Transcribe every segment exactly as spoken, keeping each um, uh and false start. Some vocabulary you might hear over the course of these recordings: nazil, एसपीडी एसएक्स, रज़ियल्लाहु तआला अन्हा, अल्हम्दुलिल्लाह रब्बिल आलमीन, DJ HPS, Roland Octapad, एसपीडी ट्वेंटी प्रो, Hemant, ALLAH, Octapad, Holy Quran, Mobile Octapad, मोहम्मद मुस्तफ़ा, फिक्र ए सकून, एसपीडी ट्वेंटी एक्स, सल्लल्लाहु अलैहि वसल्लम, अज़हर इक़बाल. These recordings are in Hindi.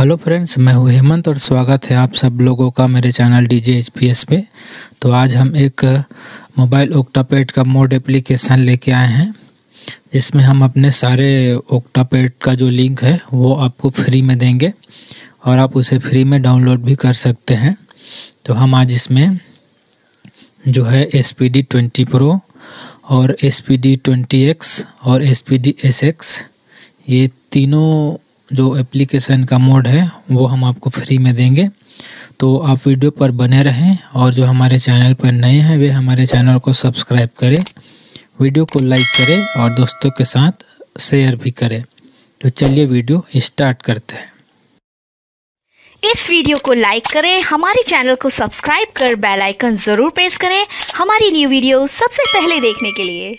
हेलो फ्रेंड्स, मैं हूँ हेमंत और स्वागत है आप सब लोगों का मेरे चैनल डीजे एचपीएस पे। तो आज हम एक मोबाइल ऑक्टापैड का मोड एप्लीकेशन लेके आए हैं जिसमें हम अपने सारे ऑक्टापैड का जो लिंक है वो आपको फ्री में देंगे और आप उसे फ्री में डाउनलोड भी कर सकते हैं। तो हम आज इसमें जो है एसपीडी ट्वेंटी प्रो और एसपीडी ट्वेंटी एक्स और एसपीडी एसएक्स ये तीनों जो एप्लीकेशन का मोड है वो हम आपको फ्री में देंगे। तो आप वीडियो पर बने रहें और जो हमारे चैनल पर नए हैं वे हमारे चैनल को सब्सक्राइब करें, वीडियो को लाइक करें और दोस्तों के साथ शेयर भी करें। तो चलिए वीडियो स्टार्ट करते हैं। इस वीडियो को लाइक करें, हमारे चैनल को सब्सक्राइब कर बेल आइकन ज़रूर प्रेस करें हमारी न्यू वीडियो सबसे पहले देखने के लिए।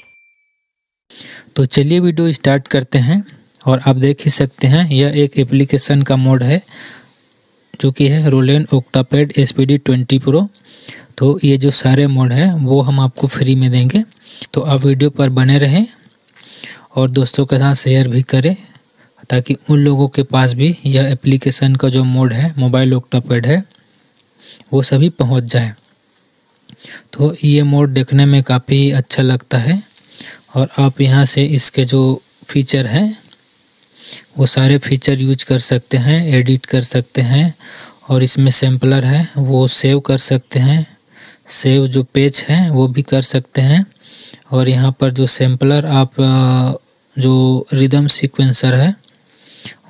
तो चलिए वीडियो स्टार्ट करते हैं और आप देख ही सकते हैं यह एक एप्लीकेशन का मोड है जो कि है Roland Octapad एसपीडी ट्वेंटी प्रो। तो ये जो सारे मोड है वो हम आपको फ्री में देंगे। तो आप वीडियो पर बने रहें और दोस्तों के साथ शेयर भी करें ताकि उन लोगों के पास भी यह एप्लीकेशन का जो मोड है मोबाइल ऑक्टापैड है वो सभी पहुंच जाए। तो ये मोड देखने में काफ़ी अच्छा लगता है और आप यहाँ से इसके जो फीचर हैं वो सारे फीचर यूज कर सकते हैं, एडिट कर सकते हैं और इसमें सैम्पलर है वो सेव कर सकते हैं, सेव जो पेज है वो भी कर सकते हैं। और यहाँ पर जो सैम्पलर आप जो रिदम सीक्वेंसर है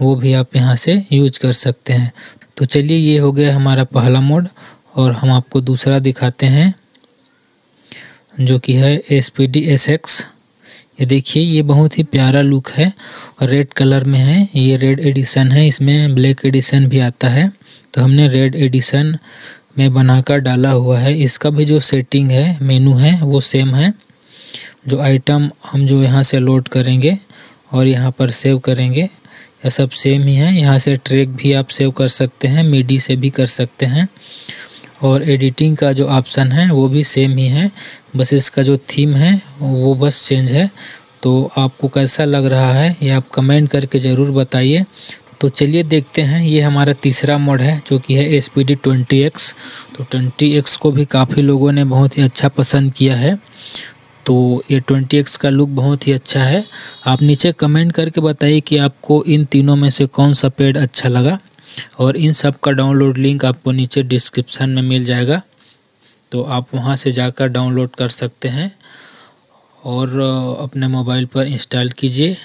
वो भी आप यहाँ से यूज कर सकते हैं। तो चलिए ये हो गया हमारा पहला मोड और हम आपको दूसरा दिखाते हैं जो कि है एसपीडी एसएक्स। ये देखिए ये बहुत ही प्यारा लुक है और रेड कलर में है, ये रेड एडिशन है, इसमें ब्लैक एडिशन भी आता है। तो हमने रेड एडिशन में बनाकर डाला हुआ है। इसका भी जो सेटिंग है मेनू है वो सेम है। जो आइटम हम जो यहाँ से लोड करेंगे और यहाँ पर सेव करेंगे यह सब सेम ही है। यहाँ से ट्रैक भी आप सेव कर सकते हैं, मिडी से भी कर सकते हैं और एडिटिंग का जो ऑप्शन है वो भी सेम ही है, बस इसका जो थीम है वो बस चेंज है। तो आपको कैसा लग रहा है ये आप कमेंट करके ज़रूर बताइए। तो चलिए देखते हैं, ये हमारा तीसरा मोड है जो कि है एसपीडी ट्वेंटी एक्स। तो ट्वेंटी एक्स को भी काफ़ी लोगों ने बहुत ही अच्छा पसंद किया है। तो ये ट्वेंटी एक्स का लुक बहुत ही अच्छा है। आप नीचे कमेंट करके बताइए कि आपको इन तीनों में से कौन सा पैड अच्छा लगा और इन सब का डाउनलोड लिंक आपको नीचे डिस्क्रिप्शन में मिल जाएगा। तो आप वहां से जाकर डाउनलोड कर सकते हैं और अपने मोबाइल पर इंस्टॉल कीजिए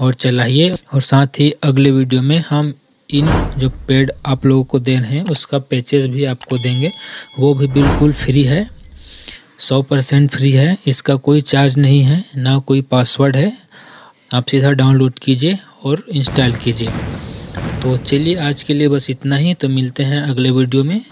और चलाइए। और साथ ही अगले वीडियो में हम इन जो पेड आप लोगों को दे रहे हैं उसका पैचेस भी आपको देंगे, वो भी बिल्कुल फ्री है, सौ परसेंट फ्री है। इसका कोई चार्ज नहीं है, ना कोई पासवर्ड है। आप सीधा डाउनलोड कीजिए और इंस्टॉल कीजिए। तो चलिए आज के लिए बस इतना ही। तो मिलते हैं अगले वीडियो में।